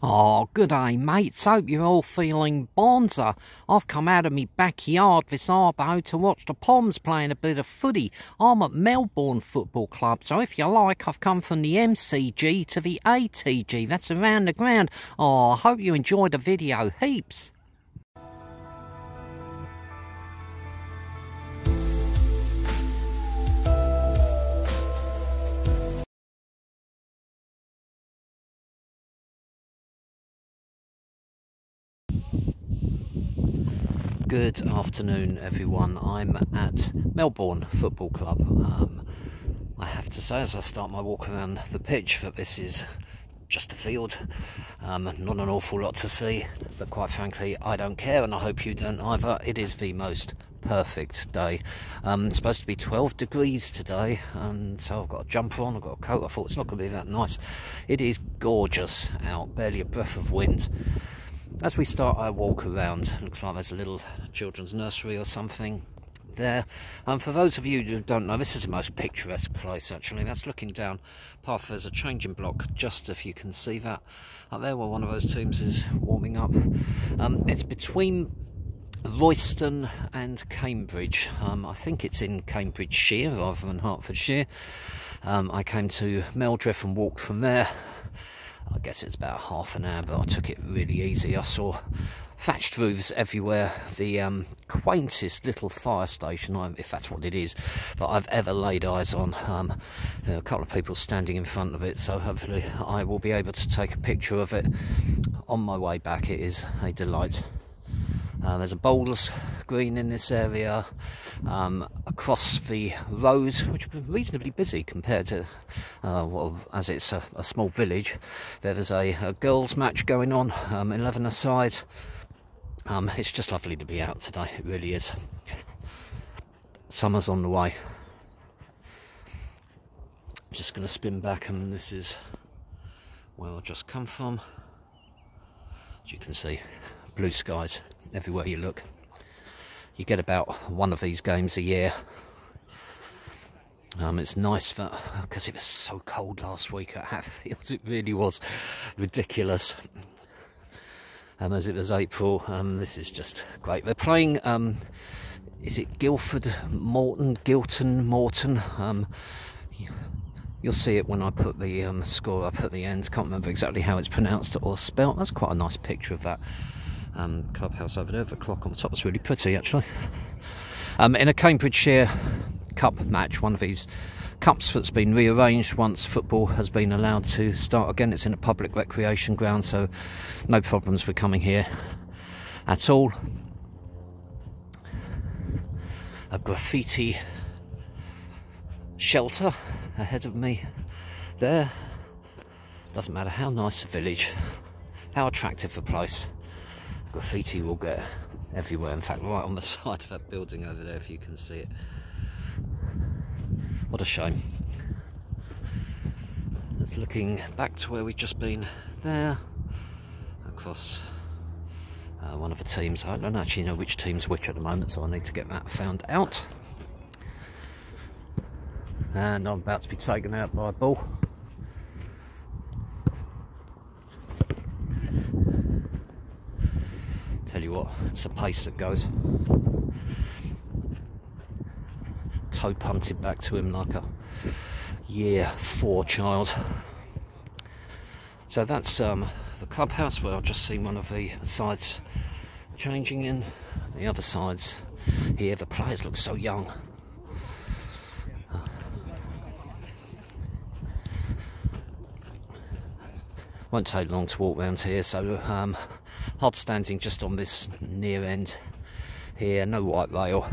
Oh, good day, mates. Hope you're all feeling bonza. I've come out of me backyard this arbo to watch the Poms playing a bit of footy. I'm at Melbourne Football Club, so if you like, I've come from the MCG to the ATG. That's Around the Ground. Oh, I hope you enjoyed the video heaps. Good afternoon everyone, I'm at Melbourne Football Club. I have to say as I start my walk around the pitch that this is just a field, not an awful lot to see, but quite frankly I don't care and I hope you don't either. It is the most perfect day. It's supposed to be 12 degrees today and so I've got a jumper on, I've got a coat. I thought it's not going to be that nice. It is gorgeous out, barely a breath of wind. As we start our walk around, looks like there's a little children's nursery or something there. For those of you who don't know, this is the most picturesque place actually. That's looking down path. There's a changing block, just if you can see that up there where one of those teams is warming up. It's between Royston and Cambridge. I think it's in Cambridgeshire rather than Hertfordshire. I came to Meldreth and walked from there. I guess it's about half an hour, but I took it really easy. I saw thatched roofs everywhere, the quaintest little fire station, if that's what it is, that I've ever laid eyes on. There are a couple of people standing in front of it, so hopefully I will be able to take a picture of it on my way back. It is a delight. There's a bowls green in this area, across the road, which have been reasonably busy compared to, well, as it's a small village. There's a girls' match going on, 11 aside. It's just lovely to be out today, it really is. Summer's on the way. I'm just going to spin back, and this is where I just come from. As you can see, blue skies everywhere you look. You get about one of these games a year. It's nice because it was so cold last week at Hatfield. It really was ridiculous. And as it was April, this is just great. They're playing, is it Guilden Morden? You'll see it when I put the score up at the end. Can't remember exactly how it's pronounced or spelt. That's quite a nice picture of that. Clubhouse over there with a clock on the top. It's really pretty actually. In a Cambridgeshire Cup match, one of these cups that's been rearranged once football has been allowed to start again. It's in a public recreation ground, so no problems with coming here at all. A graffiti shelter ahead of me there. Doesn't matter how nice a village, how attractive a place. Graffiti will get everywhere, in fact right on the side of that building over there if you can see it. What a shame. It's looking back to where we've just been there, across one of the teams. I don't actually know which team's which at the moment, so I need to get that found out. And I'm about to be taken out by a ball. Tell you what, it's a pace that goes. Toe punted back to him like a year 4 child. So that's the clubhouse where I've just seen one of the sides changing in. The other sides here, the players look so young. Won't take long to walk round here, so hard standing just on this near end here. No white rail,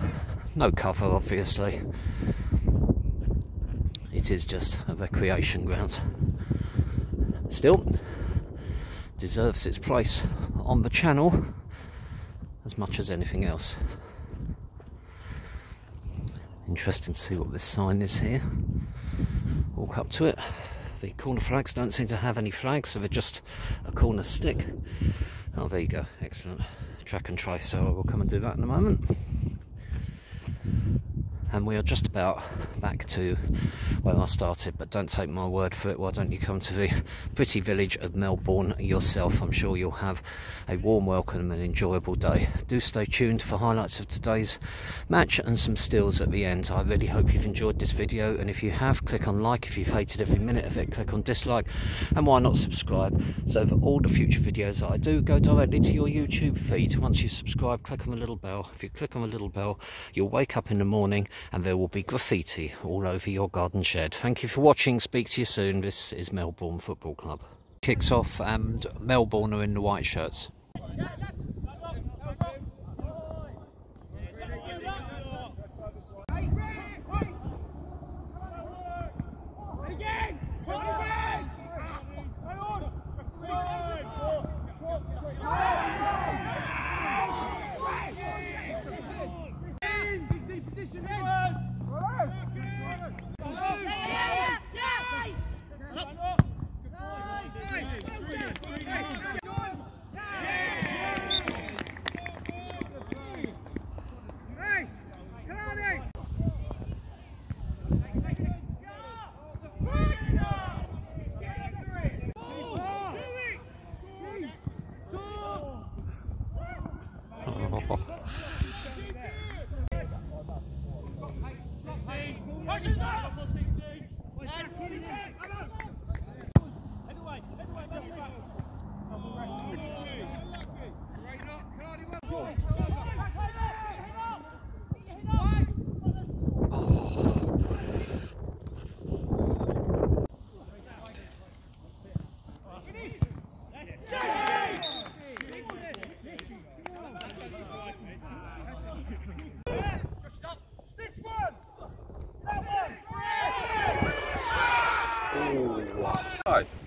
no cover obviously. It is just a recreation ground. Still, deserves its place on the channel as much as anything else. Interesting to see what this sign is here. Walk up to it. The corner flags don't seem to have any flags, so they're just a corner stick. Oh, there you go, excellent. Track and trace, so I will come and do that in a moment. and we are just about back to where I started, but don't take my word for it. Why don't you come to the pretty village of Melbourne yourself? I'm sure you'll have a warm welcome and enjoyable day. Do stay tuned for highlights of today's match and some stills at the end. I really hope you've enjoyed this video, and if you have, click on like. If you've hated every minute of it, click on dislike, and why not subscribe, so that all the future videos that I do go directly to your YouTube feed. Once you subscribe, click on the little bell. If you click on the little bell, you'll wake up in the morning and there will be graffiti all over your garden shed. Thank you for watching. Speak to you soon. This is Melbourne Football Club. Kicks off and Melbourne are in the white shirts.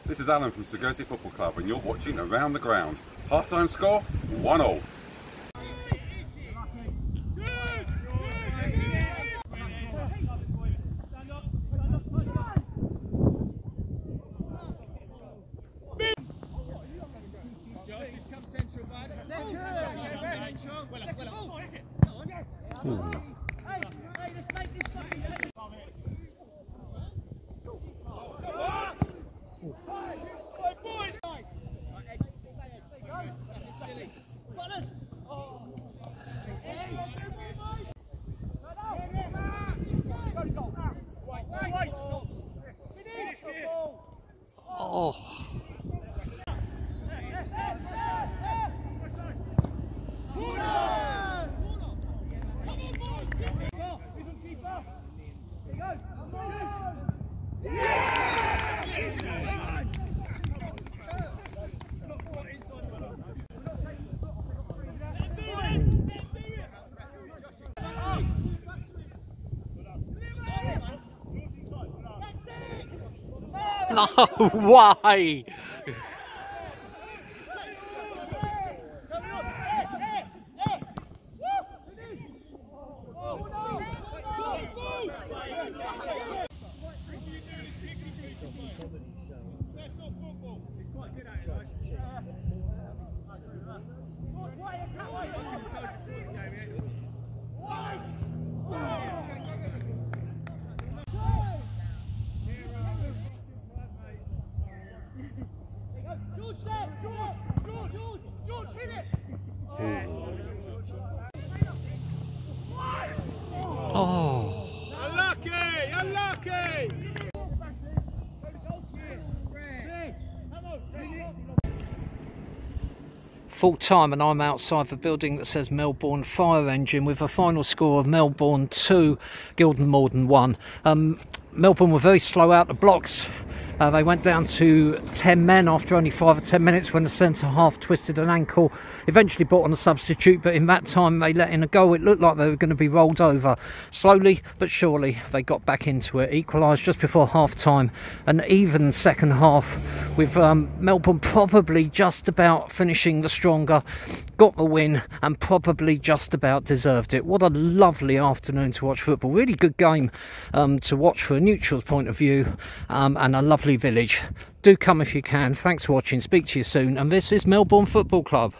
This is Alan from Segosi Football Club, and you're watching Around the Ground. Half-time score, 1-0. No, why? George, hit it! Oh! Unlucky! Unlucky! Full time, and I'm outside the building that says Melbourne Fire Engine with a final score of Melbourne 2, Guilden Morden 1. Melbourne were very slow out the blocks. They went down to 10 men after only 5 or 10 minutes when the centre half twisted an ankle. Eventually brought on a substitute, but in that time they let in a goal. It looked like they were going to be rolled over. Slowly but surely they got back into it, equalised just before half time. An even second half with Melbourne probably just about finishing the stronger. Got the win and probably just about deserved it. What a lovely afternoon to watch football. Really good game to watch for a neutral's point of view, and a lovely village. Do come if you can. Thanks for watching. Speak to you soon. And this is Melbourne Football Club.